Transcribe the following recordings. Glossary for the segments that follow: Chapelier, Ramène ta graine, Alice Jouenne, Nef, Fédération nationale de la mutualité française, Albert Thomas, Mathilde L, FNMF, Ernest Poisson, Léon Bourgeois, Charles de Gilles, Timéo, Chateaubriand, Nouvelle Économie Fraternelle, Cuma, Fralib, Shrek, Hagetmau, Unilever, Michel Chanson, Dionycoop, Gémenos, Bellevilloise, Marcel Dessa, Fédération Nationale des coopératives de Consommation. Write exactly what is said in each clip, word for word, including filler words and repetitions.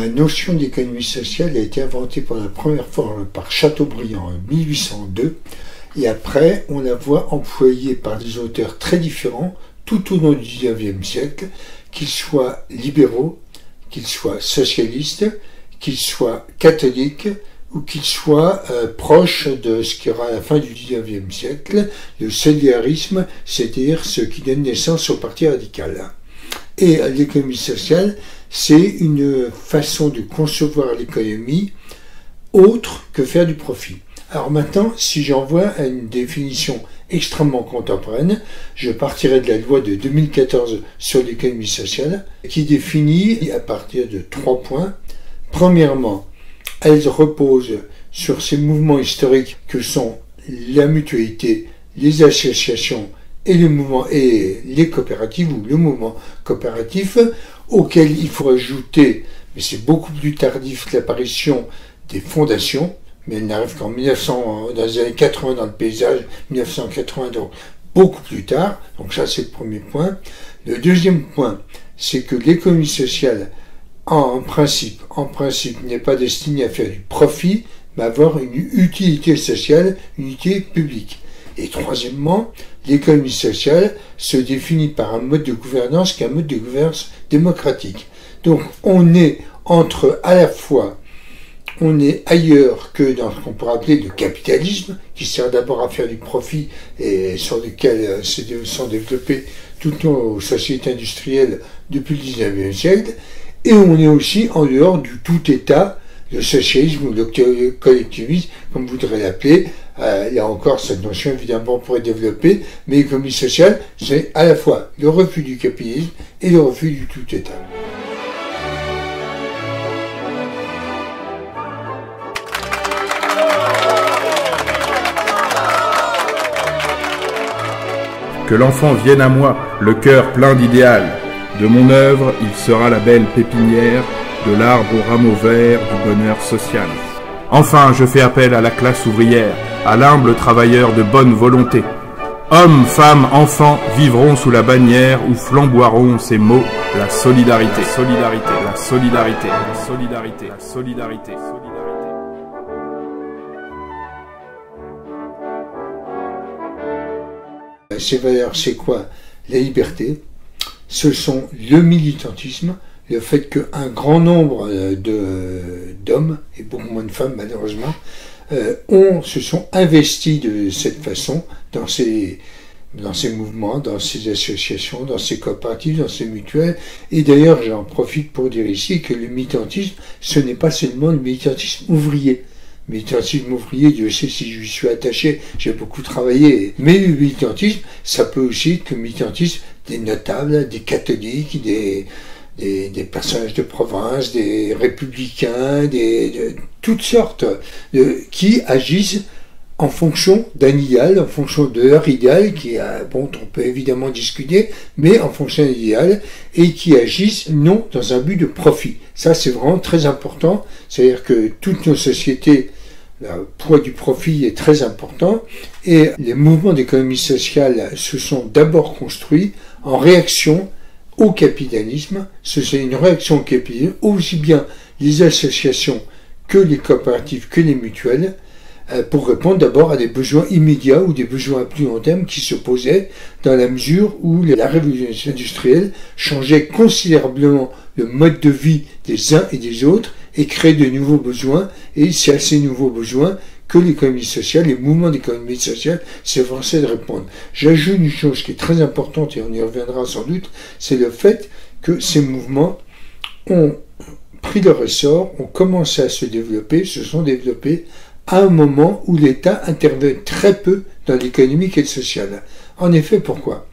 La notion d'économie sociale a été inventée pour la première fois par Chateaubriand en mille huit cent deux, et après on la voit employée par des auteurs très différents tout au long du dix-neuvième siècle, qu'ils soient libéraux, qu'ils soient socialistes, qu'ils soient catholiques, ou qu'il soit euh, proche de ce qu'il y aura à la fin du dix-neuvième siècle, le solidarisme, c'est-à-dire ce qui donne naissance au parti radical. Et l'économie sociale, c'est une façon de concevoir l'économie autre que faire du profit. Alors maintenant, si j'envoie à une définition extrêmement contemporaine, je partirai de la loi de deux mille quatorze sur l'économie sociale, qui définit à partir de trois points. Premièrement, elle repose sur ces mouvements historiques que sont la mutualité, les associations et, le mouvement, et les coopératives ou le mouvement coopératif, auquel il faut ajouter, mais c'est beaucoup plus tardif que l'apparition des fondations, mais elle n'arrive qu'en mille neuf cents, dans les années quatre-vingts dans le paysage, mille neuf cent quatre-vingts donc beaucoup plus tard, donc ça c'est le premier point. Le deuxième point, c'est que l'économie sociale En principe, en principe, n'est pas destiné à faire du profit, mais à avoir une utilité sociale, une utilité publique. Et troisièmement, l'économie sociale se définit par un mode de gouvernance qui est un mode de gouvernance démocratique. Donc on est entre à la fois, on est ailleurs que dans ce qu'on pourrait appeler le capitalisme, qui sert d'abord à faire du profit et sur lequel sont développées toutes nos sociétés industrielles depuis le dix-neuvième siècle, et on est aussi en dehors du tout État, le socialisme ou le collectivisme, comme vous voudrez l'appeler. Euh, là encore, cette notion évidemment pourrait développer, mais l'économie sociale, c'est à la fois le refus du capitalisme et le refus du tout État. Que l'enfant vienne à moi, le cœur plein d'idéal. De mon œuvre, il sera la belle pépinière, de l'arbre au rameau vert du bonheur social. Enfin, je fais appel à la classe ouvrière, à l'humble travailleur de bonne volonté. Hommes, femmes, enfants vivront sous la bannière où flamboieront ces mots, la solidarité. La solidarité, la solidarité, la solidarité, la solidarité. Ces valeurs, c'est quoi? La liberté. Ce sont le militantisme, le fait qu'un grand nombre d'hommes, et beaucoup moins de femmes malheureusement, euh, ont, se sont investis de cette façon dans ces, dans ces mouvements, dans ces associations, dans ces coopératives, dans ces mutuelles. Et d'ailleurs, j'en profite pour dire ici que le militantisme, ce n'est pas seulement le militantisme ouvrier. Le militantisme ouvrier, Dieu sait si je suis attaché, j'ai beaucoup travaillé. Mais le militantisme, ça peut aussi être le militantisme des notables, des catholiques, des, des, des personnages de province, des républicains, des, de toutes sortes, de, qui agissent en fonction d'un idéal, en fonction de leur idéal, qui a, bon, on peut évidemment discuter, mais en fonction d'un idéal, et qui agissent non dans un but de profit. Ça, c'est vraiment très important, c'est-à-dire que toutes nos sociétés, le poids du profit est très important, et les mouvements d'économie sociale se sont d'abord construits en réaction au capitalisme. C'est une réaction au capitalisme, aussi bien les associations que les coopératives que les mutuelles, pour répondre d'abord à des besoins immédiats ou des besoins à plus long terme qui se posaient dans la mesure où la révolution industrielle changeait considérablement le mode de vie des uns et des autres et créait de nouveaux besoins. Et c'est à ces nouveaux besoins que l'économie sociale, les mouvements d'économie sociale s'efforçaient de répondre. J'ajoute une chose qui est très importante et on y reviendra sans doute, c'est le fait que ces mouvements ont pris leur essor, ont commencé à se développer, se sont développés à un moment où l'État intervient très peu dans l'économique et le social. En effet, pourquoi?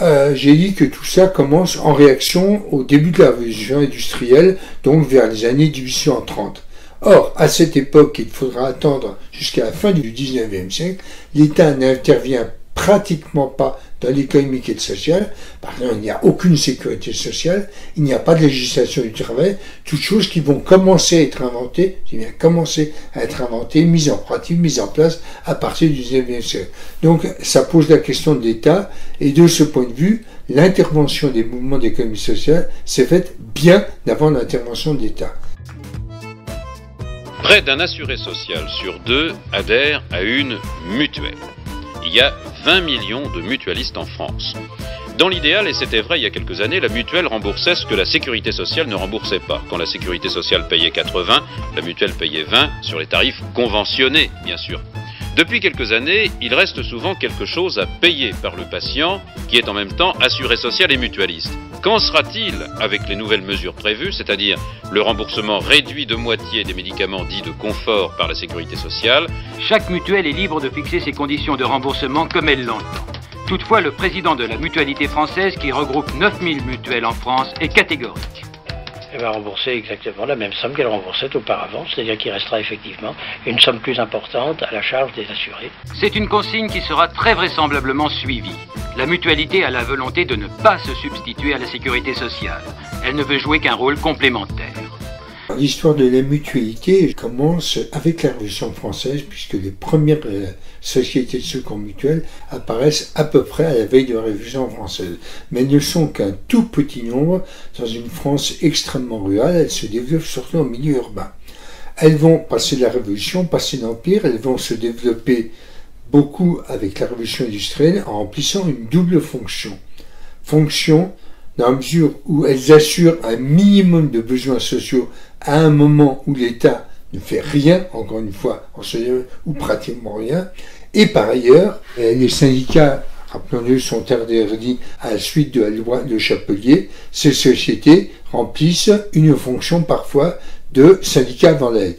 euh, J'ai dit que tout ça commence en réaction au début de la révolution industrielle, donc vers les années mille huit cent trente. Or, à cette époque, il faudra attendre jusqu'à la fin du dix-neuvième siècle, l'État n'intervient pratiquement pas dans l'économique et le social, par exemple, il n'y a aucune sécurité sociale, il n'y a pas de législation du travail, toutes choses qui vont commencer à être inventées, qui viennent commencer à être inventées, mises en pratique, mises en place à partir du dix-neuvième siècle. Donc, ça pose la question de l'État, et de ce point de vue, l'intervention des mouvements d'économie sociale s'est faite bien avant l'intervention de l'État. Près d'un assuré social sur deux adhère à une mutuelle. Il y a vingt millions de mutualistes en France. Dans l'idéal, et c'était vrai il y a quelques années, la mutuelle remboursait ce que la sécurité sociale ne remboursait pas. Quand la sécurité sociale payait quatre-vingts, la mutuelle payait vingt sur les tarifs conventionnés, bien sûr. Depuis quelques années, il reste souvent quelque chose à payer par le patient, qui est en même temps assuré social et mutualiste. Qu'en sera-t-il avec les nouvelles mesures prévues, c'est-à-dire le remboursement réduit de moitié des médicaments dits de confort par la sécurité sociale? Chaque mutuelle est libre de fixer ses conditions de remboursement comme elle l'entend. Toutefois, le président de la mutualité française, qui regroupe neuf mille mutuelles en France, est catégorique. Elle va rembourser exactement la même somme qu'elle remboursait auparavant, c'est-à-dire qu'il restera effectivement une somme plus importante à la charge des assurés. C'est une consigne qui sera très vraisemblablement suivie. La mutualité a la volonté de ne pas se substituer à la sécurité sociale. Elle ne veut jouer qu'un rôle complémentaire. L'histoire de la mutualité commence avec la Révolution française, puisque les premières sociétés de secours mutuels apparaissent à peu près à la veille de la Révolution française. Mais elles ne sont qu'un tout petit nombre dans une France extrêmement rurale, elles se développent surtout en milieu urbain. Elles vont passer la Révolution, passer l'Empire, elles vont se développer beaucoup avec la Révolution industrielle en remplissant une double fonction. Fonction dans la mesure où elles assurent un minimum de besoins sociaux à un moment où l'État ne fait rien, encore une fois, en ce lieu, ou pratiquement rien. Et par ailleurs, les syndicats, rappelons-le, sont interdits à la suite de la loi de Chapelier. Ces sociétés remplissent une fonction parfois de syndicat dans l'aide,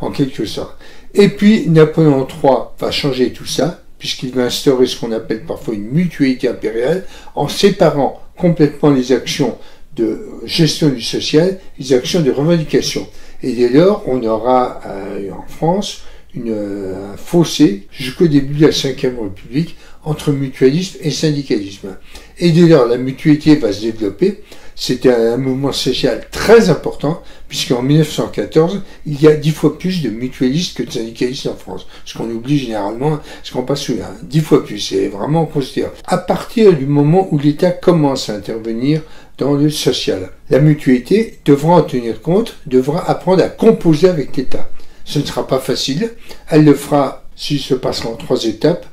en quelque sorte. Et puis, Napoléon trois va changer tout ça, puisqu'il va instaurer ce qu'on appelle parfois une mutualité impériale, en séparant complètement les actions de gestion du social et les actions de revendication. Et dès lors, on aura euh, en France une, euh, un fossé jusqu'au début de la cinquième République entre mutualisme et syndicalisme. Et dès lors, la mutualité va se développer. C'était un mouvement social très important, puisqu'en mille neuf cent quatorze, il y a dix fois plus de mutualistes que de syndicalistes en France. Ce qu'on oublie généralement, ce qu'on passe sous là, dix fois plus, c'est vraiment considérable. À partir du moment où l'État commence à intervenir dans le social, la mutualité devra en tenir compte, devra apprendre à composer avec l'État. Ce ne sera pas facile, elle le fera s'il se passera en trois étapes.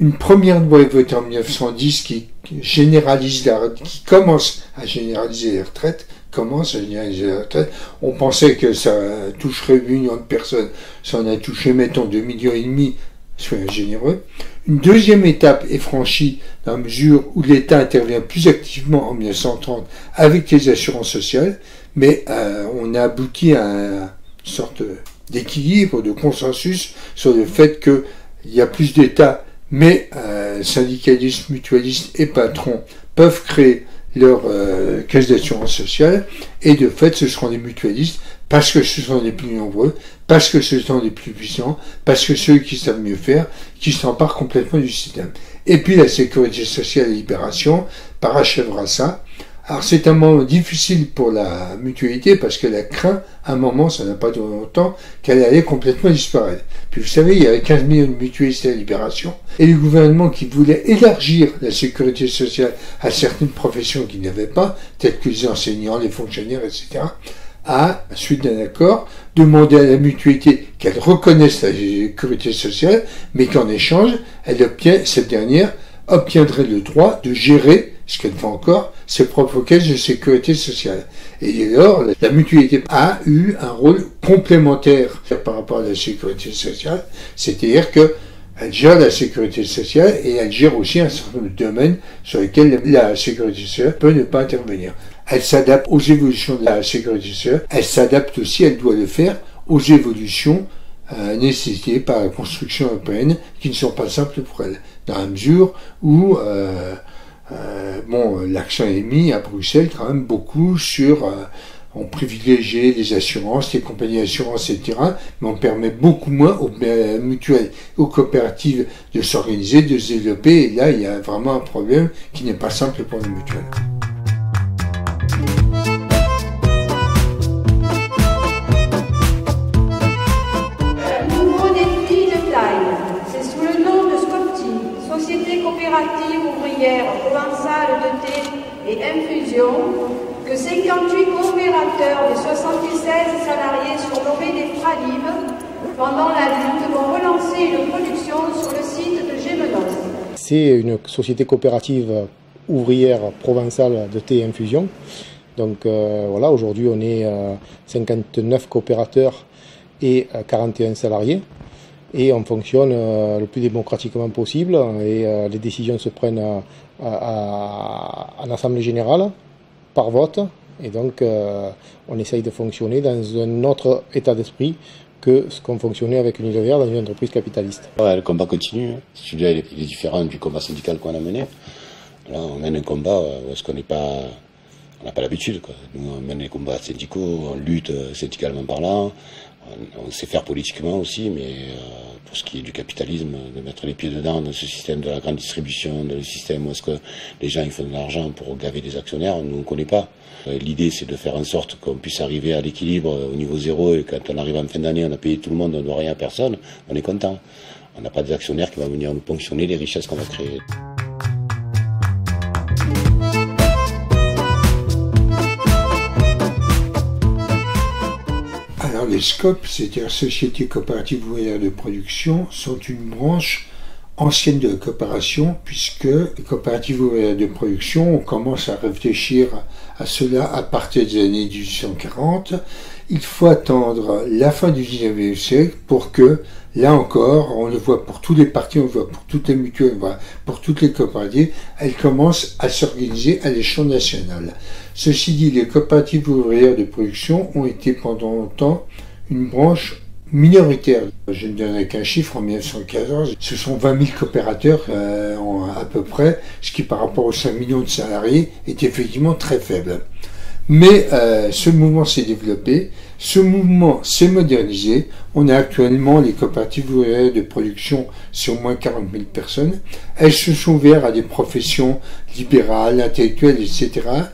Une première loi est votée en mille neuf cent dix qui généralise la, qui commence à généraliser les retraites, commence à généraliser les retraites. On pensait que ça toucherait une million de personnes, ça en a touché, mettons, deux millions et demi, soyons généreux. Une deuxième étape est franchie dans la mesure où l'État intervient plus activement en mille neuf cent trente avec les assurances sociales, mais euh, on a abouti à une sorte d'équilibre, de consensus sur le fait qu'il y a plus d'État. Mais euh, syndicalistes, mutualistes et patrons peuvent créer leur euh, caisse d'assurance sociale, et de fait ce seront des mutualistes parce que ce sont les plus nombreux, parce que ce sont les plus puissants, parce que ceux qui savent mieux faire, qui s'emparent complètement du système. Et puis la sécurité sociale et libération parachèvera ça. Alors c'est un moment difficile pour la mutualité parce qu'elle a craint, à un moment, ça n'a pas duré longtemps, qu'elle allait complètement disparaître. Puis vous savez, il y avait quinze millions de mutualistes à la Libération, et le gouvernement qui voulait élargir la sécurité sociale à certaines professions qui n'avaient pas, telles que les enseignants, les fonctionnaires, et cetera, a, suite d'un accord, demandé à la mutualité qu'elle reconnaisse la sécurité sociale, mais qu'en échange, elle obtient, cette dernière obtiendrait le droit de gérer, ce qu'elle fait encore, ses propres caisses de sécurité sociale. Et dès lors, la mutualité a eu un rôle complémentaire par rapport à la sécurité sociale, c'est-à-dire qu'elle gère la sécurité sociale et elle gère aussi un certain nombre de domaines sur lesquels la sécurité sociale peut ne pas intervenir. Elle s'adapte aux évolutions de la sécurité sociale, elle s'adapte aussi, elle doit le faire, aux évolutions Euh, nécessitées par la construction européenne qui ne sont pas simples pour elle, dans la mesure où euh, euh, bon, l'accent est mis à Bruxelles quand même beaucoup sur euh, on privilégie les assurances, les compagnies d'assurance, et cetera, mais on permet beaucoup moins aux mutuelles, aux coopératives de s'organiser, de se développer, et là il y a vraiment un problème qui n'est pas simple pour les mutuelles. Société coopérative ouvrière provençale que cinquante-huit coopérateurs et soixante-seize salariés surnommés des Fralib, pendant la lutte, vont relancer une production sur le site de Gémenos. C'est une société coopérative ouvrière provençale de thé et infusion. Donc euh, voilà, aujourd'hui on est euh, cinquante-neuf coopérateurs et euh, quarante et un salariés. Et on fonctionne euh, le plus démocratiquement possible et euh, les décisions se prennent euh, à, à, à l'Assemblée Générale par vote. Et donc euh, on essaye de fonctionner dans un autre état d'esprit que ce qu'on fonctionnait avec une Unilever dans une entreprise capitaliste. Ouais, le combat continue. Celui-là il est différent du combat syndical qu'on a mené. Là on mène un combat où est-ce qu'on n'est pas... On n'a pas l'habitude, quoi. Nous, on mène les combats syndicaux, on lutte syndicalement parlant, on, on sait faire politiquement aussi, mais euh, pour ce qui est du capitalisme, de mettre les pieds dedans dans ce système de la grande distribution, dans le système où est-ce que les gens ils font de l'argent pour gaver des actionnaires, nous on ne connaît pas. L'idée c'est de faire en sorte qu'on puisse arriver à l'équilibre au niveau zéro et quand on arrive en fin d'année, on a payé tout le monde, on ne doit rien à personne, on est content. On n'a pas des actionnaires qui vont venir nous ponctionner les richesses qu'on va créer. Les S C O P, c'est-à-dire Sociétés coopératives ouvrières de production, sont une branche ancienne de la coopération, puisque les coopératives ouvrières de production, on commence à réfléchir à cela à partir des années mille huit cent quarante. Il faut attendre la fin du dix-neuvième siècle pour que, là encore, on le voit pour tous les partis, on le voit pour toutes les mutuelles, on le voit pour toutes les coopératives, elles commencent à s'organiser à l'échelon national. Ceci dit, les coopératives ouvrières de production ont été pendant longtemps une branche minoritaire. Je ne donnerai qu'un chiffre, en mille neuf cent quatorze, ce sont vingt mille coopérateurs euh, en, à peu près, ce qui par rapport aux cinq millions de salariés est effectivement très faible. Mais euh, ce mouvement s'est développé, ce mouvement s'est modernisé. On a actuellement les coopératives ouvrières de production, c'est au moins quarante mille personnes. Elles se sont ouvertes à des professions libérales, intellectuelles, et cetera.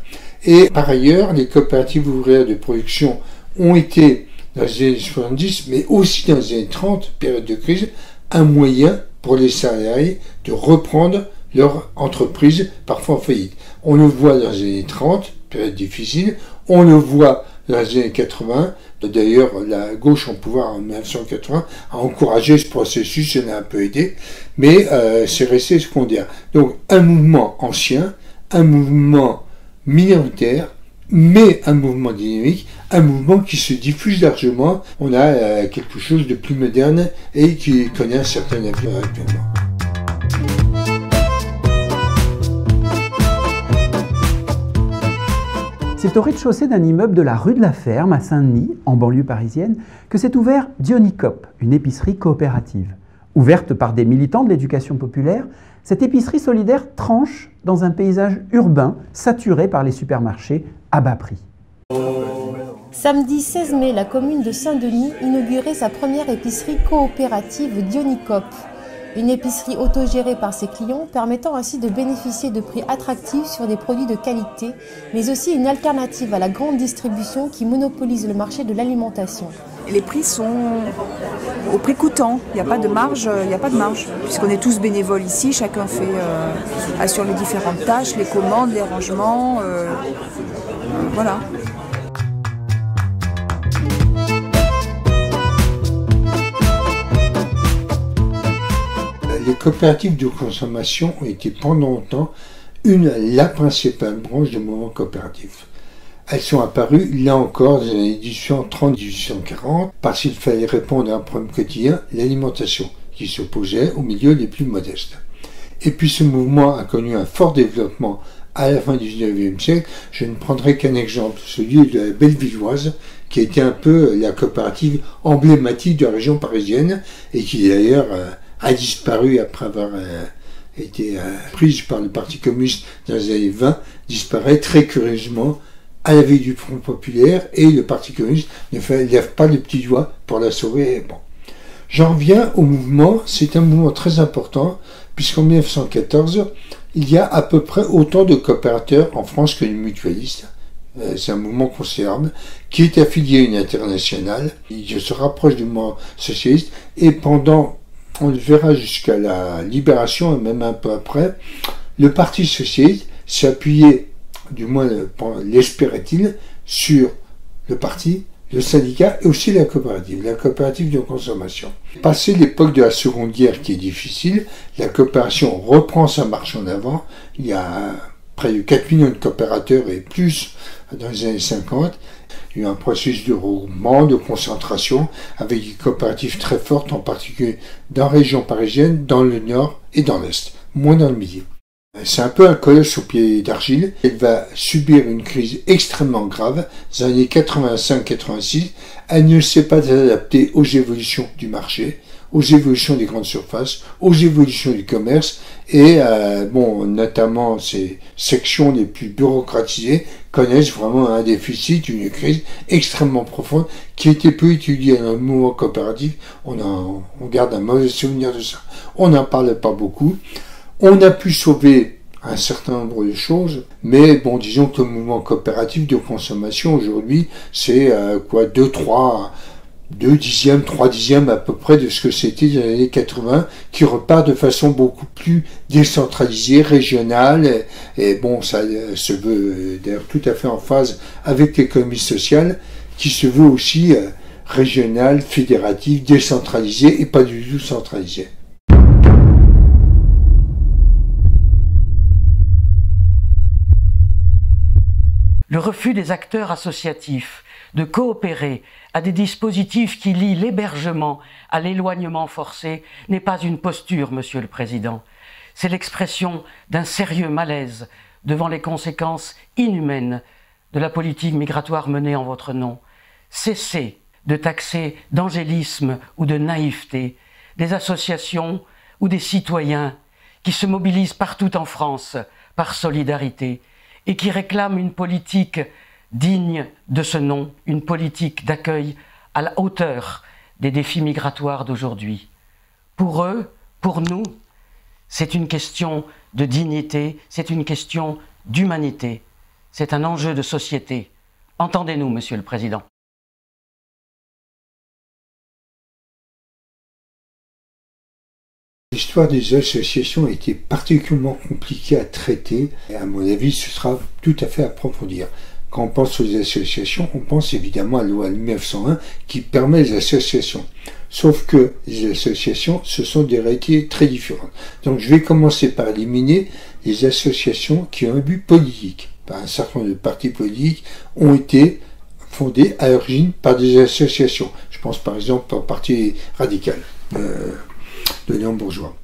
Et par ailleurs, les coopératives ouvrières de production ont été, dans les années soixante-dix, mais aussi dans les années trente, période de crise, un moyen pour les salariés de reprendre leur entreprise, parfois en faillite. On le voit dans les années trente, période difficile, on le voit dans les années quatre-vingts, d'ailleurs la gauche en pouvoir en mille neuf cent quatre-vingts a encouragé ce processus, ça l'a un peu aidé, mais euh, c'est resté secondaire. Donc un mouvement ancien, un mouvement minoritaire, mais un mouvement dynamique, un mouvement qui se diffuse largement. On a euh, quelque chose de plus moderne et qui connaît un certain avenir actuellement. C'est au rez-de-chaussée d'un immeuble de la rue de la Ferme à Saint-Denis, en banlieue parisienne, que s'est ouvert Dionycoop, une épicerie coopérative. Ouverte par des militants de l'éducation populaire, cette épicerie solidaire tranche dans un paysage urbain saturé par les supermarchés à bas prix. Samedi seize mai, la commune de Saint-Denis inaugurait sa première épicerie coopérative Dionycoop. Une épicerie autogérée par ses clients, permettant ainsi de bénéficier de prix attractifs sur des produits de qualité, mais aussi une alternative à la grande distribution qui monopolise le marché de l'alimentation. Les prix sont au prix coûtant, il n'y a pas de marge, il n'y a pas de marge, puisqu'on est tous bénévoles ici, chacun fait, euh, assure les différentes tâches, les commandes, les rangements, euh, voilà. Les coopératives de consommation ont été pendant longtemps une, la principale branche du mouvement coopératif. Elles sont apparues, là encore, dans les années mille huit cent trente à mille huit cent quarante, parce qu'il fallait répondre à un problème quotidien, l'alimentation, qui s'opposait aux milieux les plus modestes. Et puis ce mouvement a connu un fort développement à la fin du dix-neuvième siècle. Je ne prendrai qu'un exemple, celui de la Bellevilloise, qui était un peu la coopérative emblématique de la région parisienne, et qui d'ailleurs... Euh, a disparu après avoir euh, été euh, prise par le Parti communiste dans les années vingt, disparaît très curieusement à la veille du Front populaire et le Parti communiste ne fait, lève pas le petit doigt pour la sauver. Bon. J'en reviens au mouvement, c'est un mouvement très important puisqu'en mille neuf cent quatorze, il y a à peu près autant de coopérateurs en France que de mutualistes. C'est un mouvement considérable, qui est affilié à une internationale, il se rapproche du mouvement socialiste et pendant on le verra jusqu'à la libération et même un peu après, le Parti socialiste s'appuyait du moins l'espérait-il, sur le parti, le syndicat et aussi la coopérative, la coopérative de consommation. Passé l'époque de la Seconde Guerre qui est difficile, la coopération reprend sa marche en avant. Il y a près de quatre millions de coopérateurs et plus dans les années cinquante. Il y a eu un processus de regroupement, de concentration, avec des coopératives très fortes, en particulier dans la région parisienne, dans le nord et dans l'est, moins dans le midi. C'est un peu un colosse au pied d'argile. Elle va subir une crise extrêmement grave dans les années quatre-vingt-cinq quatre-vingt-six. Elle ne s'est pas adaptée aux évolutions du marché, aux évolutions des grandes surfaces, aux évolutions du commerce et euh, bon, notamment ces sections les plus bureaucratisées connaissent vraiment un déficit, une crise extrêmement profonde qui était peu étudiée dans le mouvement coopératif. On, en, on garde un mauvais souvenir de ça. On n'en parle pas beaucoup. On a pu sauver un certain nombre de choses, mais bon, disons que le mouvement coopératif de consommation aujourd'hui, c'est euh, quoi, deux dixièmes, trois dixièmes à peu près de ce que c'était dans les années quatre-vingt, qui repart de façon beaucoup plus décentralisée, régionale, et, et bon, ça euh, se veut euh, d'ailleurs tout à fait en phase avec l'économie sociale, qui se veut aussi euh, régionale, fédérative, décentralisée et pas du tout centralisée. Le refus des acteurs associatifs de coopérer à des dispositifs qui lient l'hébergement à l'éloignement forcé n'est pas une posture, Monsieur le Président. C'est l'expression d'un sérieux malaise devant les conséquences inhumaines de la politique migratoire menée en votre nom. Cessez de taxer d'angélisme ou de naïveté des associations ou des citoyens qui se mobilisent partout en France par solidarité et qui réclame une politique digne de ce nom, une politique d'accueil à la hauteur des défis migratoires d'aujourd'hui. Pour eux, pour nous, c'est une question de dignité, c'est une question d'humanité, c'est un enjeu de société. Entendez-nous, Monsieur le Président. L'histoire des associations a été particulièrement compliquée à traiter et à mon avis ce sera tout à fait à approfondir. Quand on pense aux associations, on pense évidemment à la loi mille neuf cent un qui permet les associations. Sauf que les associations, ce sont des réalités très différentes. Donc je vais commencer par éliminer les associations qui ont un but politique. Un certain nombre de partis politiques ont été fondés à l'origine par des associations. Je pense par exemple au Parti radical. Euh, de Léon Bourgeois.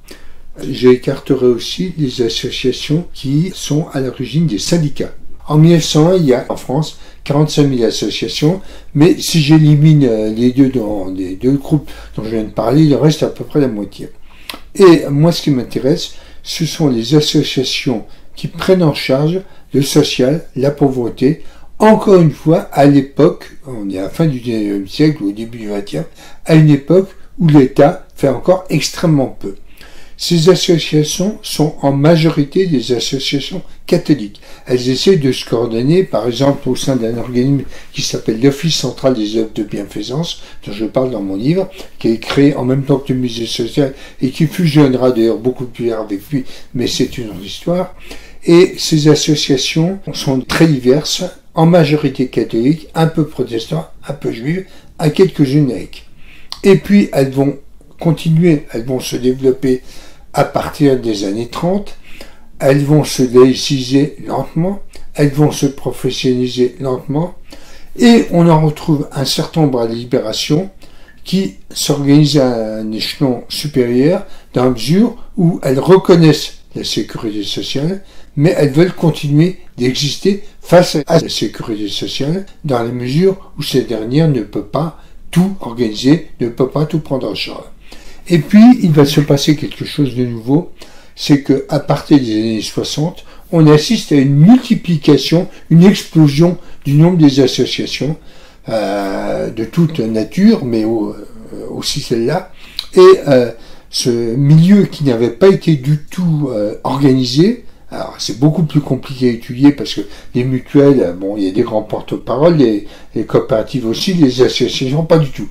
J'écarterai aussi les associations qui sont à l'origine des syndicats. En mille neuf cent un, il y a en France quarante-cinq mille associations, mais si j'élimine les deux dans les deux groupes dont je viens de parler, il reste à peu près la moitié. Et moi, ce qui m'intéresse, ce sont les associations qui prennent en charge le social, la pauvreté. Encore une fois, à l'époque, on est à la fin du dix-neuvième siècle ou au début du vingtième, à une époque où l'État fait encore extrêmement peu. Ces associations sont en majorité des associations catholiques. Elles essaient de se coordonner, par exemple, au sein d'un organisme qui s'appelle l'Office central des œuvres de bienfaisance, dont je parle dans mon livre, qui est créé en même temps que le musée social et qui fusionnera d'ailleurs beaucoup plus tard avec lui, mais c'est une autre histoire. Et ces associations sont très diverses, en majorité catholiques, un peu protestantes, un peu juives, à quelques-unes laïques. Et puis elles vont continuer, elles vont se développer à partir des années trente, elles vont se laïciser lentement, elles vont se professionnaliser lentement, et on en retrouve un certain nombre à la Libération qui s'organisent à un échelon supérieur dans la mesure où elles reconnaissent la sécurité sociale, mais elles veulent continuer d'exister face à la sécurité sociale dans la mesure où cette dernière ne peut pas tout organisé, ne peut pas tout prendre en charge. Et puis, il va se passer quelque chose de nouveau, c'est que à partir des années soixante, on assiste à une multiplication, une explosion du nombre des associations euh, de toute nature, mais au, euh, aussi celle-là. Et euh, ce milieu qui n'avait pas été du tout euh, organisé, alors c'est beaucoup plus compliqué à étudier parce que les mutuelles, bon, il y a des grands porte-parole, les, les coopératives aussi, les associations, pas du tout.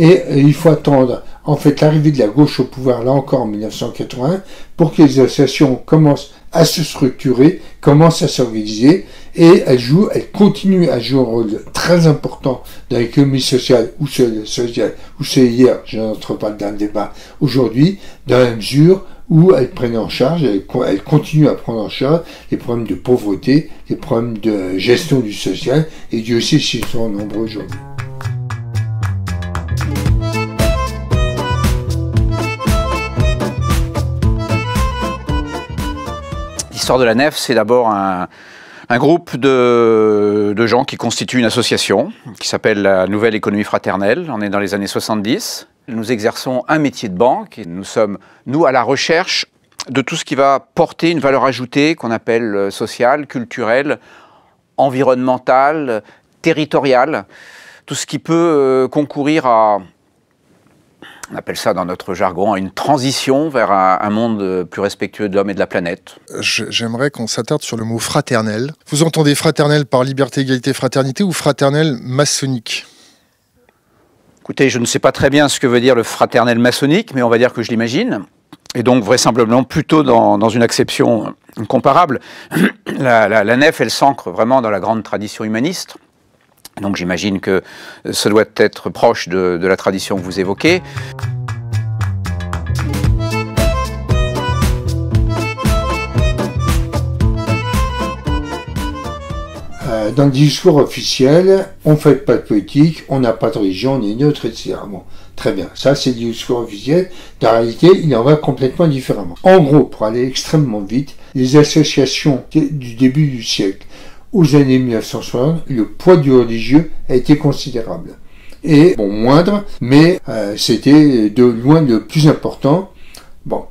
Et il faut attendre en fait l'arrivée de la gauche au pouvoir, là encore en mille neuf cent quatre-vingts, pour que les associations commencent à se structurer, commencent à s'organiser, et elles jouent, elles continuent à jouer un rôle très important dans l'économie sociale ou sociale, ou c'est hier, je n'entre pas dans le débat aujourd'hui, dans la mesure où elles prennent en charge, elles, elles continuent à prendre en charge les problèmes de pauvreté, les problèmes de gestion du social, et Dieu sait s'ils sont nombreux aujourd'hui. L'histoire de la Nef, c'est d'abord un, un groupe de, de gens qui constituent une association qui s'appelle la Nouvelle Économie Fraternelle. On est dans les années soixante-dix. Nous exerçons un métier de banque et nous sommes, nous, à la recherche de tout ce qui va porter une valeur ajoutée qu'on appelle sociale, culturelle, environnementale, territoriale. Tout ce qui peut concourir à, on appelle ça dans notre jargon, une transition vers un, un monde plus respectueux de l'homme et de la planète. J'aimerais qu'on s'attarde sur le mot fraternel. Vous entendez fraternel par liberté, égalité, fraternité ou fraternel maçonnique? Écoutez, je ne sais pas très bien ce que veut dire le fraternel maçonnique, mais on va dire que je l'imagine. Et donc vraisemblablement plutôt dans, dans une acception comparable. La, la, la Nef, elle s'ancre vraiment dans la grande tradition humaniste. Donc j'imagine que ça doit être proche de, de la tradition que vous évoquez. Euh, dans le discours officiel, on ne fait pas de politique, on n'a pas de religion, on est neutre, et cetera. Bon, très bien, ça c'est le discours officiel. Dans la réalité, il en va complètement différemment. En gros, pour aller extrêmement vite, les associations du début du siècle, aux années mille neuf cent soixante, le poids du religieux a été considérable. Et, bon, moindre, mais euh, c'était de loin le plus important. Bon,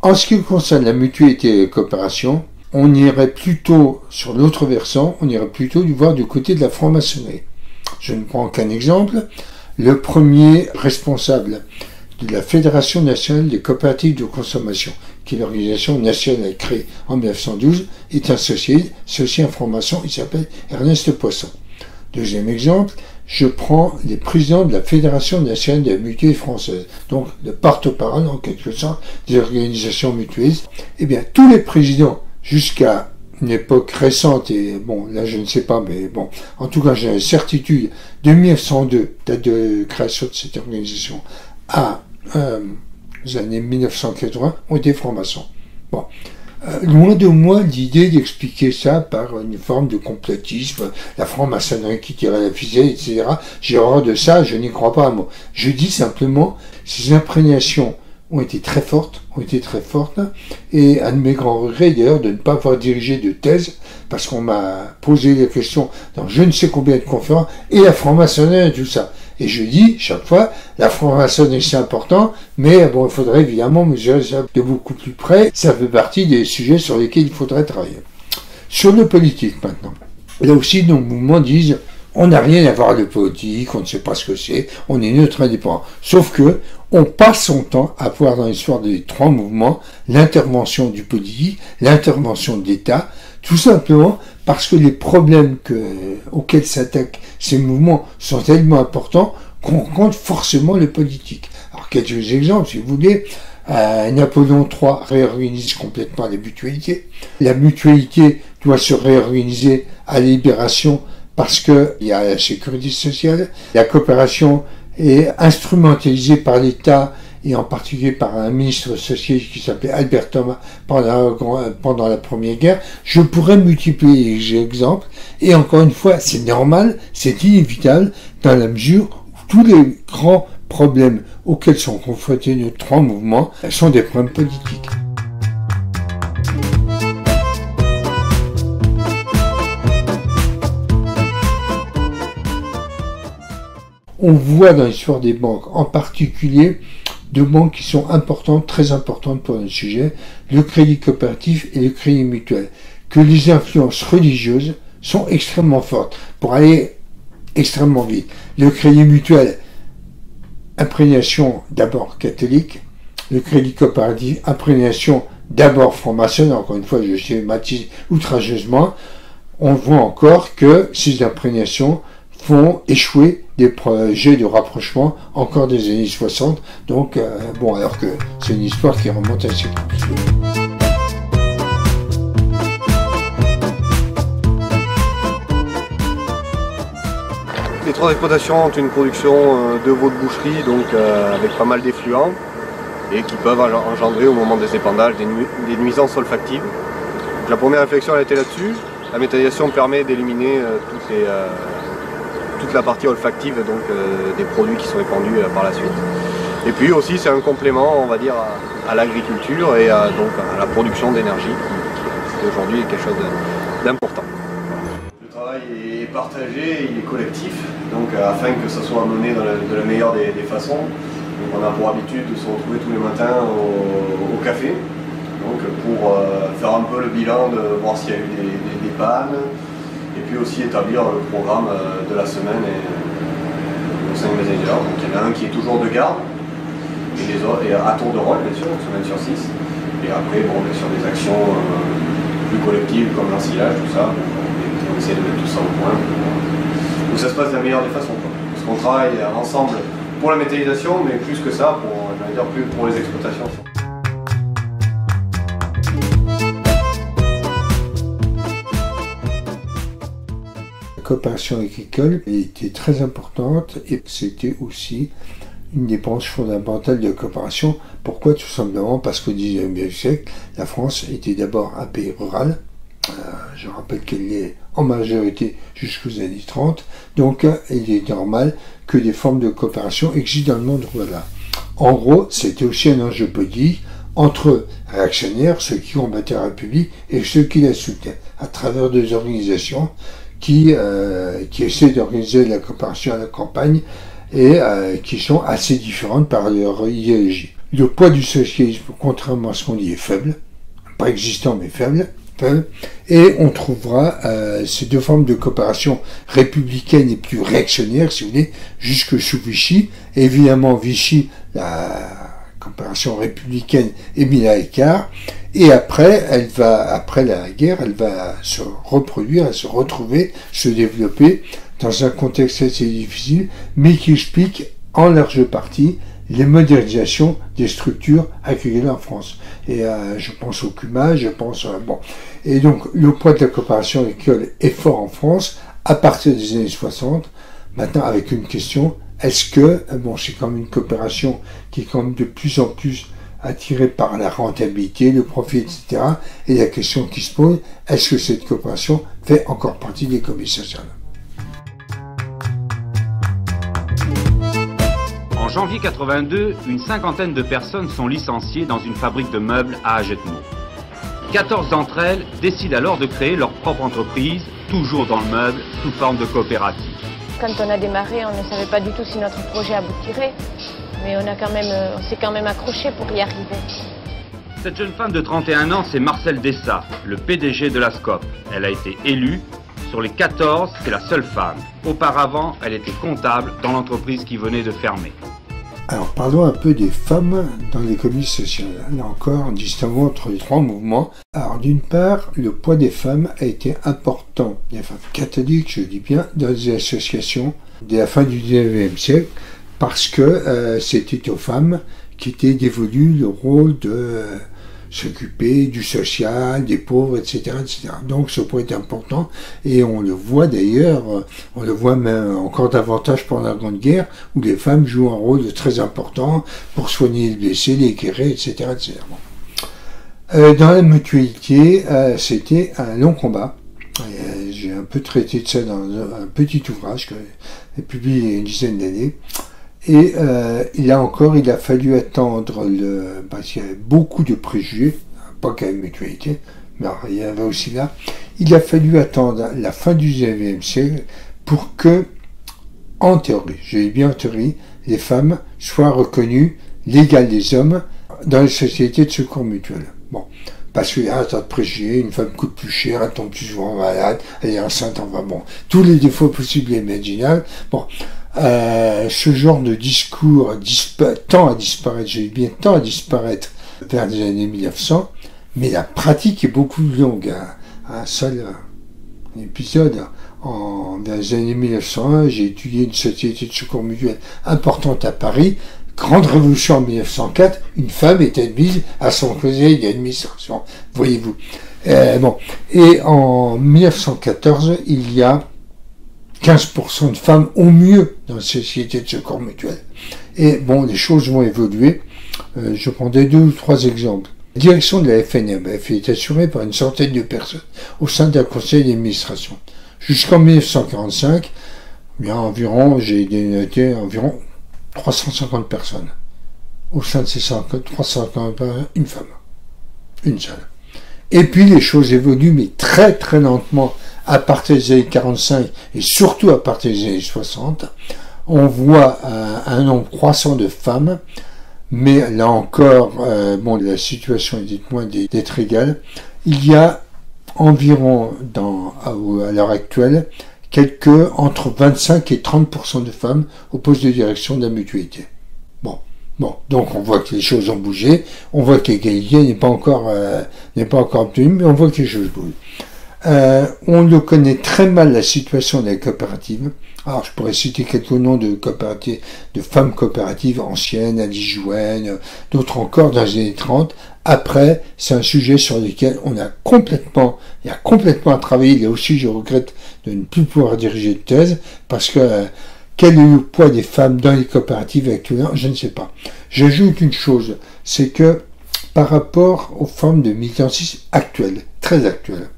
en ce qui concerne la mutualité et la coopération, on irait plutôt sur l'autre versant, on irait plutôt du voir du côté de la franc-maçonnerie. Je ne prends qu'un exemple. Le premier responsable de la Fédération nationale des coopératives de consommation, qui est l'organisation nationale créée en mille neuf cent douze, est un socialiste, c'est aussi un franc-maçon, il s'appelle Ernest Poisson. Deuxième exemple, je prends les présidents de la Fédération nationale de la mutualité française, donc le porte-parole en quelque sorte des organisations mutualistes. Eh bien, tous les présidents jusqu'à une époque récente, et bon, là je ne sais pas, mais bon, en tout cas j'ai la certitude, de mille neuf cent deux, date de création de cette organisation, à euh, les années mille neuf cent quatre-vingts, ont été francs-maçons. Bon. Euh, loin de moi l'idée d'expliquer ça par une forme de complotisme, la franc-maçonnerie qui tirait la ficelle, et cetera. J'ai horreur de ça, je n'y crois pas un mot. Je dis simplement, ces imprégnations ont été très fortes, ont été très fortes, et un de mes grands regrets d'ailleurs de ne pas avoir dirigé de thèse, parce qu'on m'a posé la question dans je ne sais combien de conférences, et la franc-maçonnerie et tout ça. Et je dis, chaque fois, la franc-maçonnerie c'est important, mais bon, il faudrait évidemment mesurer ça de beaucoup plus près. Ça fait partie des sujets sur lesquels il faudrait travailler. Sur le politique maintenant. Là aussi, nos mouvements disent, on n'a rien à voir de politique, on ne sait pas ce que c'est, on est neutre indépendant. Sauf que, on passe son temps à voir dans l'histoire des trois mouvements l'intervention du politique, l'intervention de l'État, tout simplement parce que les problèmes que, auxquels s'attaquent ces mouvements sont tellement importants qu'on rencontre forcément le politique. Alors quelques exemples, si vous voulez, euh, Napoléon trois réorganise complètement la mutualité. La mutualité doit se réorganiser à la Libération parce qu'il y a la sécurité sociale, la coopération est instrumentalisée par l'État et en particulier par un ministre socialiste qui s'appelait Albert Thomas pendant, pendant la Première Guerre. Je pourrais multiplier les exemples, et encore une fois, c'est normal, c'est inévitable, dans la mesure où tous les grands problèmes auxquels sont confrontés nos trois mouvements sont des problèmes politiques. On voit dans l'histoire des banques, en particulier, deux banques qui sont importantes, très importantes pour notre sujet, le crédit coopératif et le crédit mutuel, que les influences religieuses sont extrêmement fortes, pour aller extrêmement vite. Le crédit mutuel, imprégnation d'abord catholique, le crédit coopératif, imprégnation d'abord franc-maçonne, encore une fois je schématise outrageusement, on voit encore que ces imprégnations vont échouer des projets de rapprochement encore des années soixante. Donc, euh, bon, alors que c'est une histoire qui remonte assez loin. Les trois exploitations ont une production de veaux de boucherie, donc euh, avec pas mal d'effluents, et qui peuvent engendrer au moment des épandages des, nu des nuisances olfactives. Donc, la première réflexion a été là-dessus. La méthanisation permet d'éliminer euh, toutes euh, toute la partie olfactive donc, euh, des produits qui sont épandus euh, par la suite. Et puis aussi c'est un complément, on va dire, à, à l'agriculture et à, donc, à la production d'énergie qui, qui aujourd'hui est quelque chose d'important. Il est partagé, il est collectif, donc euh, afin que ça soit amené dans la, de la meilleure des, des façons. Donc, on a pour habitude de se retrouver tous les matins au, au café, donc pour euh, faire un peu le bilan, de voir s'il y a eu des, des, des pannes, et puis aussi établir le programme euh, de la semaine et, au sein des managers. Donc il y en a un qui est toujours de garde, et, les autres, et à tour de rôle bien sûr, une semaine sur six, et après bon, bien sûr des actions euh, plus collectives comme l'ensilage, tout ça. On essaie de mettre tout ça au point pour que ça se passe de la meilleure des façons. Parce qu'on travaille ensemble pour la métallisation, mais plus que ça, pour, j'allais dire, plus pour les exploitations. La coopération agricole était très importante et c'était aussi une des branches fondamentales de la coopération. Pourquoi? Tout simplement parce qu'au dix-neuvième siècle, la France était d'abord un pays rural. Euh, je rappelle qu'elle est en majorité jusqu'aux années trente, donc euh, il est normal que des formes de coopération existent dans le monde rural. En gros, c'était aussi un enjeu politique entre réactionnaires, ceux qui combattaient la République et ceux qui la soutenaient, à travers deux organisations qui, euh, qui essaient d'organiser la coopération à la campagne et euh, qui sont assez différentes par leur idéologie. Le poids du socialisme, contrairement à ce qu'on dit, est faible, pas existant mais faible. Et on trouvera euh, ces deux formes de coopération républicaine et plus réactionnaire, si vous voulez, jusque sous Vichy. Et évidemment, Vichy, la coopération républicaine est mise à l'écart. Et après, elle va, après la guerre, elle va se reproduire, elle se retrouver, se développer dans un contexte assez difficile, mais qui explique en large partie les modernisations des structures agricoles en France. Et euh, je pense au Cuma, je pense... Euh, bon. Et donc, le poids de la coopération agricole est fort en France, à partir des années soixante. Maintenant, avec une question, est-ce que... Bon, c'est quand même une coopération qui est quand même de plus en plus attirée par la rentabilité, le profit, et cetera. Et la question qui se pose, est-ce que cette coopération fait encore partie de l'économie sociale? En janvier quatre-vingt-deux, une cinquantaine de personnes sont licenciées dans une fabrique de meubles à Hagetmau. quatorze d'entre elles décident alors de créer leur propre entreprise, toujours dans le meuble, sous forme de coopérative. Quand on a démarré, on ne savait pas du tout si notre projet aboutirait, mais on, on s'est quand même accroché pour y arriver. Cette jeune femme de trente et un ans, c'est Marcel Dessa, le P D G de la S C O P. Elle a été élue. Sur les quatorze, c'est la seule femme. Auparavant, elle était comptable dans l'entreprise qui venait de fermer. Alors parlons un peu des femmes dans l'économie sociale. Là encore, en distinguant entre les trois mouvements. Alors d'une part, le poids des femmes a été important, des femmes catholiques, je dis bien, dans les associations dès la fin du dix-neuvième siècle, parce que euh, c'était aux femmes qui était dévolu le rôle de euh, s'occuper du social, des pauvres, et cetera, et cetera. Donc ce point est important et on le voit d'ailleurs, on le voit même encore davantage pendant la Grande Guerre où les femmes jouent un rôle très important pour soigner les blessés, les guérir, et cetera, et cetera. Euh, dans la mutualité, euh, c'était un long combat. Euh, J'ai un peu traité de ça dans un petit ouvrage que j'ai publié il y a une dizaine d'années. Et euh, là encore, il a fallu attendre, le, parce qu'il y avait beaucoup de préjugés, pas qu'à la mutualité, mais il y en avait aussi là. Il a fallu attendre la fin du dix-neuvième siècle pour que, en théorie, je dis bien en théorie, les femmes soient reconnues l'égale des hommes dans les sociétés de secours mutuel. Bon, parce qu'il y a un tas de préjugés, une femme coûte plus cher, elle tombe plus souvent malade, elle est enceinte, enfin bon, tous les défauts possibles et imaginables. Bon. Euh, ce genre de discours dispa tend à disparaître, j'ai bien tend à disparaître vers les années mille neuf cents, mais la pratique est beaucoup plus longue. Un, un seul épisode en, dans les années mille neuf cent un, j'ai étudié une société de secours mutuel importante à Paris. Grande révolution en mille neuf cent quatre, une femme est admise à son conseil d'administration, voyez-vous. Euh, bon. Et en mille neuf cent quatorze, il y a quinze pour cent de femmes au mieux dans les sociétés de secours mutuel. Et bon, les choses vont évoluer. Euh, je prendrai deux ou trois exemples. La direction de la F N M F est assurée par une centaine de personnes au sein d'un conseil d'administration. Jusqu'en mille neuf cent quarante-cinq, il y a environ, j'ai noté environ trois cent cinquante personnes. Au sein de ces trois cent cinquante personnes, une femme. Une seule. Et puis les choses évoluent, mais très très lentement, à partir des années quarante-cinq et surtout à partir des années soixante, on voit un, un nombre croissant de femmes. Mais là encore, euh, bon, la situation est loin d'être égale. Il y a environ, dans, à, à l'heure actuelle, quelques entre vingt-cinq et trente pour cent de femmes au poste de direction de la mutualité. Bon, bon, donc on voit que les choses ont bougé, on voit que l'égalité n'est pas encore euh, n'est pas encore obtenue, mais on voit que les choses bougent. Euh, on le connaît très mal, la situation des coopératives. Alors, je pourrais citer quelques noms de coopératives, de femmes coopératives anciennes, Alice Jouenne, d'autres encore dans les années trente. Après, c'est un sujet sur lequel on a complètement, il y a complètement à travailler. Là aussi, je regrette de ne plus pouvoir diriger de thèse, parce que euh, quel est le poids des femmes dans les coopératives actuellement, je ne sais pas. J'ajoute une chose, c'est que par rapport aux formes de militantisme actuelles, très actuelles,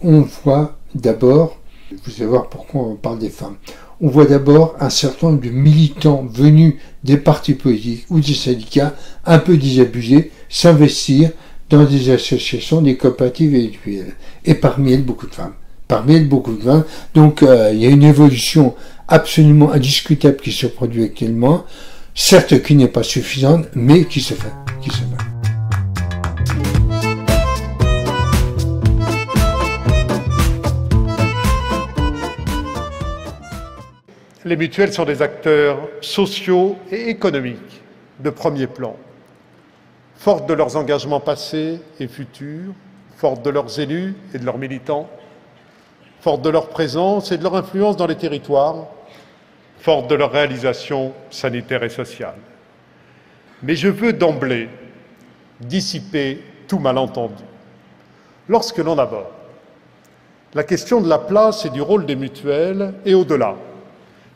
on voit d'abord, vous allez voir pourquoi on parle des femmes, on voit d'abord un certain nombre de militants venus des partis politiques ou des syndicats un peu désabusés s'investir dans des associations, des coopératives et mutuelles. Et parmi elles, beaucoup de femmes. Parmi elles, beaucoup de femmes. Donc euh, il y a une évolution absolument indiscutable qui se produit actuellement, certes qui n'est pas suffisante, mais qui se fait, qui se fait. Les mutuelles sont des acteurs sociaux et économiques de premier plan. Fortes de leurs engagements passés et futurs, fortes de leurs élus et de leurs militants, fortes de leur présence et de leur influence dans les territoires, fortes de leur réalisation sanitaire et sociale. Mais je veux d'emblée dissiper tout malentendu. Lorsque l'on aborde la question de la place et du rôle des mutuelles et au-delà,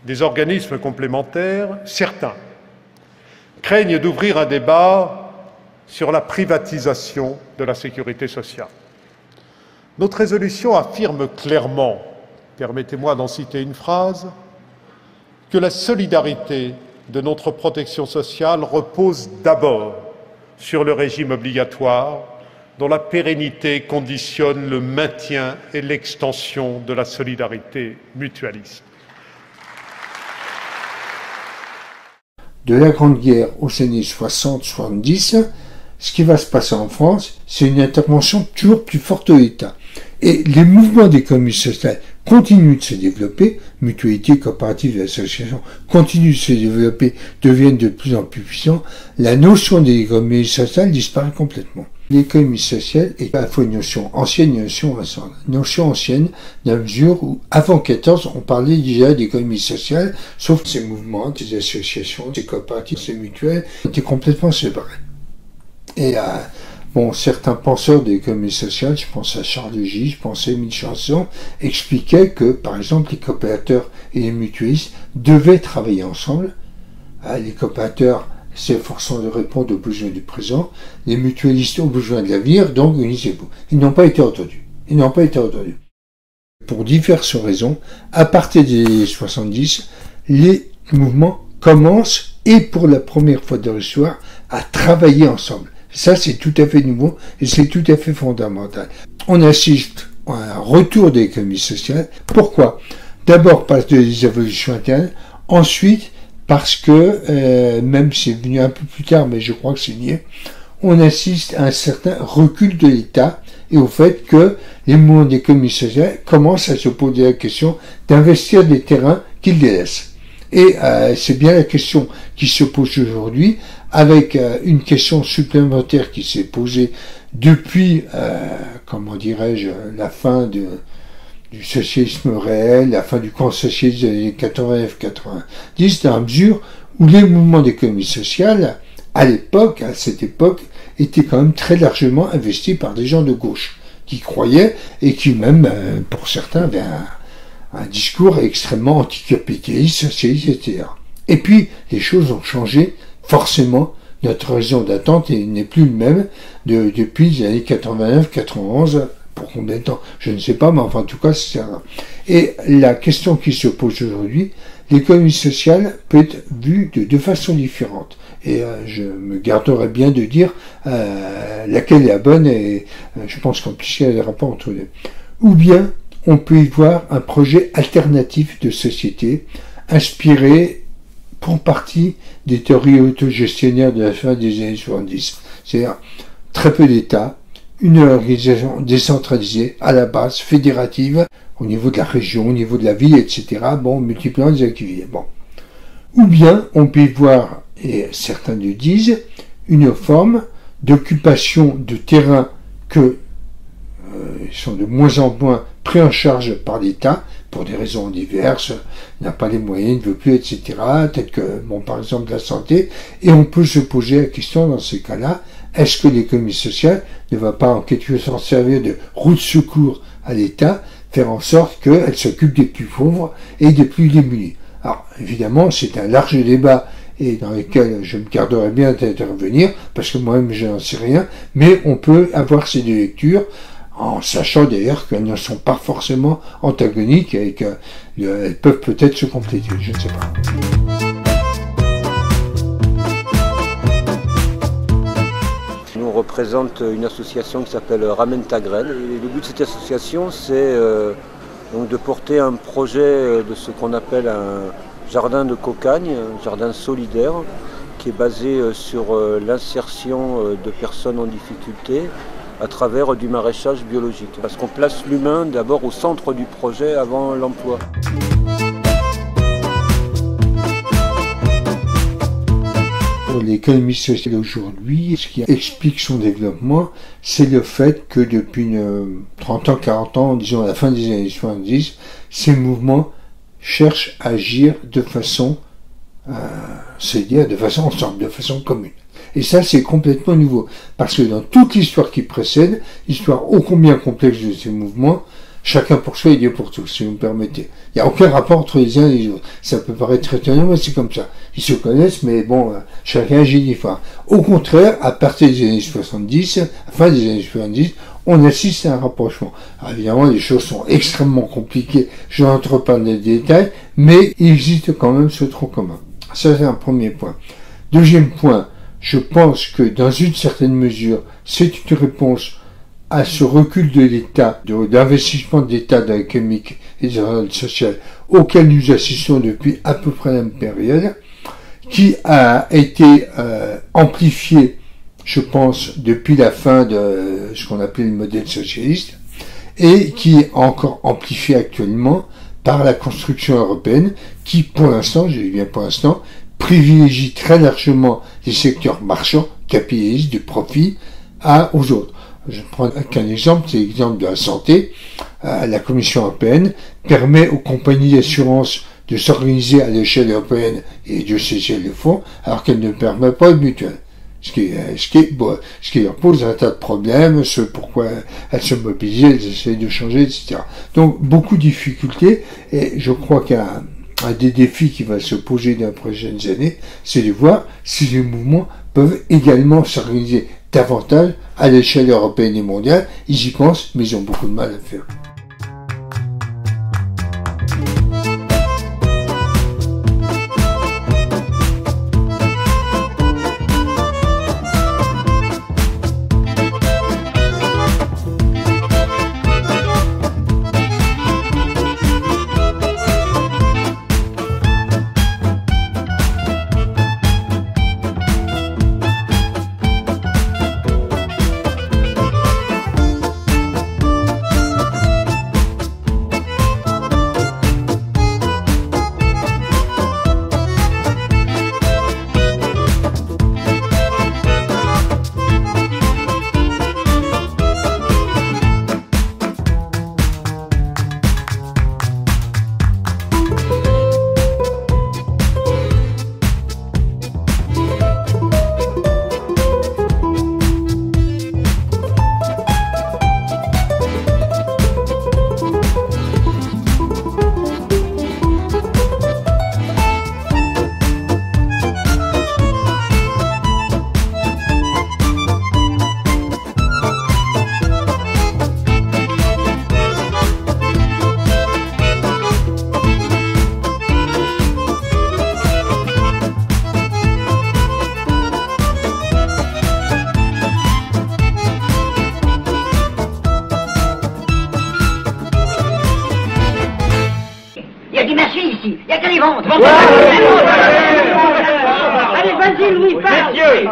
des organismes complémentaires, certains craignent d'ouvrir un débat sur la privatisation de la sécurité sociale. Notre résolution affirme clairement, permettez-moi d'en citer une phrase, que la solidarité de notre protection sociale repose d'abord sur le régime obligatoire dont la pérennité conditionne le maintien et l'extension de la solidarité mutualiste. De la Grande Guerre aux années soixante soixante-dix, ce qui va se passer en France, c'est une intervention toujours plus forte de l'État. Et les mouvements d'économie sociale continuent de se développer, mutualités, coopératives et associations continuent de se développer, deviennent de plus en plus puissants, la notion d'économie sociale disparaît complètement. L'économie sociale est à la fois une notion ancienne et une notion récente. Notion ancienne, dans la mesure où, avant quatorze, on parlait déjà d'économie sociale, sauf que ces mouvements, ces associations, ces coopératives, ces mutuelles, étaient complètement séparés. Et, euh, bon, certains penseurs de l'économie sociale, je pense à Charles de Gilles, je pense à Michel Chanson, expliquaient que, par exemple, les coopérateurs et les mutualistes devaient travailler ensemble. Les coopérateurs s'efforçant de répondre aux besoins du présent, les mutualistes aux besoins de l'avenir, donc unissez-vous. Ils n'ont pas été entendus. Ils n'ont pas été entendus. Pour diverses raisons, à partir des soixante-dix, les mouvements commencent, et pour la première fois de leur histoire, à travailler ensemble. Ça, c'est tout à fait nouveau et c'est tout à fait fondamental. On assiste à un retour de l'économie sociale. Pourquoi? D'abord parce que des évolutions internes, ensuite parce que, euh, même si c'est venu un peu plus tard, mais je crois que c'est lié, on assiste à un certain recul de l'État et au fait que les mouvements d'économie sociale commencent à se poser la question d'investir des terrains qu'ils délaissent. Et euh, c'est bien la question qui se pose aujourd'hui, avec euh, une question supplémentaire qui s'est posée depuis, euh, comment dirais-je, la fin de, du socialisme réel, la fin du camp socialiste des années quatre-vingt-dix, dans la mesure où les mouvements d'économie sociale, à l'époque, à cette époque, étaient quand même très largement investis par des gens de gauche, qui croyaient et qui même, pour certains, avaient un, un discours extrêmement anticapitaliste, socialiste, et cetera. Et puis, les choses ont changé, forcément. Notre raison d'attente n'est plus le même de, depuis les années quatre-vingt-neuf quatre-vingt-onze, pour combien de temps, je ne sais pas, mais enfin en tout cas, c'est ça. Et la question qui se pose aujourd'hui, l'économie sociale peut être vue de deux façons différentes. Et euh, je me garderai bien de dire euh, laquelle est la bonne, et euh, je pense qu'en plus il y a des rapports entre les deux. Ou bien, on peut y voir un projet alternatif de société, inspiré pour partie des théories autogestionnaires de la fin des années soixante-dix. C'est-à-dire très peu d'État, une organisation décentralisée, à la base, fédérative, au niveau de la région, au niveau de la ville, et cetera. Bon, multipliant les activités. Bon. Ou bien, on peut y voir, et certains le disent, une forme d'occupation de terrains que euh, sont de moins en moins pris en charge par l'État, pour des raisons diverses, n'a pas les moyens, ne veut plus, et cetera, peut-être que, bon, par exemple, la santé, et on peut se poser la question dans ces cas-là, est-ce que l'économie sociale ne va pas en quelque sorte servir de roue de secours à l'État, faire en sorte qu'elle s'occupe des plus pauvres et des plus démunis? Alors, évidemment, c'est un large débat et dans lequel je me garderai bien d'intervenir, parce que moi-même, je n'en sais rien, mais on peut avoir ces deux lectures, en sachant d'ailleurs qu'elles ne sont pas forcément antagoniques et qu'elles peuvent peut-être se compléter, je ne sais pas. Nous, on représente une association qui s'appelle Ramène ta graine. Et le but de cette association, c'est euh, de porter un projet de ce qu'on appelle un jardin de cocagne, un jardin solidaire, qui est basé sur euh, l'insertion de personnes en difficulté, à travers du maraîchage biologique. Parce qu'on place l'humain d'abord au centre du projet avant l'emploi. Pour l'économie sociale aujourd'hui, ce qui explique son développement, c'est le fait que depuis une trente ans, quarante ans, disons à la fin des années soixante-dix, ces mouvements cherchent à agir de façon, euh, c'est-à-dire de façon ensemble, de façon commune. Et ça, c'est complètement nouveau. Parce que dans toute l'histoire qui précède, l'histoire ô combien complexe de ces mouvements, chacun pour soi et Dieu pour tous, si vous me permettez. Il n'y a aucun rapport entre les uns et les autres. Ça peut paraître étonnant, mais c'est comme ça. Ils se connaissent, mais bon, chacun agit différemment. Au contraire, à partir des années soixante-dix, à la fin des années soixante-dix, on assiste à un rapprochement. Alors évidemment, les choses sont extrêmement compliquées, je n'entre pas dans les détails, mais il existe quand même ce tronc commun. Ça, c'est un premier point. Deuxième point, je pense que dans une certaine mesure, c'est une réponse à ce recul de l'État, d'investissement de l'État dans l'économie et dans le social, auquel nous assistons depuis à peu près la même période, qui a été euh, amplifié, je pense, depuis la fin de ce qu'on appelait le modèle socialiste, et qui est encore amplifié actuellement par la construction européenne, qui pour l'instant, je dis bien pour l'instant, privilégie très largement les secteurs marchands, capitalistes, du profit, à, aux autres. Je ne prends qu'un exemple, c'est l'exemple de la santé. Euh, la Commission européenne permet aux compagnies d'assurance de s'organiser à l'échelle européenne, et Dieu sait si elles le font, alors qu'elles ne permettent pas de mutuelles. Ce qui, ce, qui, bon, ce qui leur pose un tas de problèmes, ce pourquoi elles se mobilisent, elles essaient de changer, et cetera. Donc, beaucoup de difficultés, et je crois qu'un Un des défis qui va se poser dans les prochaines années, c'est de voir si les mouvements peuvent également s'organiser davantage à l'échelle européenne et mondiale. Ils y pensent, mais ils ont beaucoup de mal à faire. y a des machines ici, il n'y a que des ventes. Allez, vas-y, Louis, parle. Messieurs,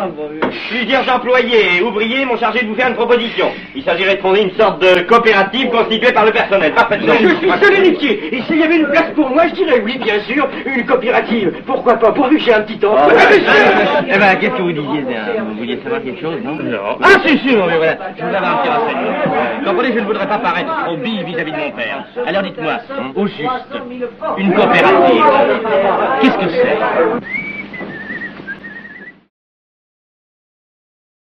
plusieurs employés et ouvriers m'ont chargé de vous faire une proposition. Il s'agirait de fonder une sorte de coopérative constituée par le personnel. Parfaitement. Je suis solennitié. Et s'il y avait une place pour moi, je dirais oui, bien sûr, une coopérative. Pourquoi pas, pourvu que j'ai un petit temps. Ah, eh bien, qu'est-ce que vous disiez? Vous vouliez savoir quelque chose, non? Non. Ah, c'est sûr, mais voilà, je vous avais un petit renseignement. Comprenez, je ne voudrais pas paraître trop bille vis-à-vis de mon père. Alors dites-moi, au juste, une coopérative, qu'est-ce que c'est?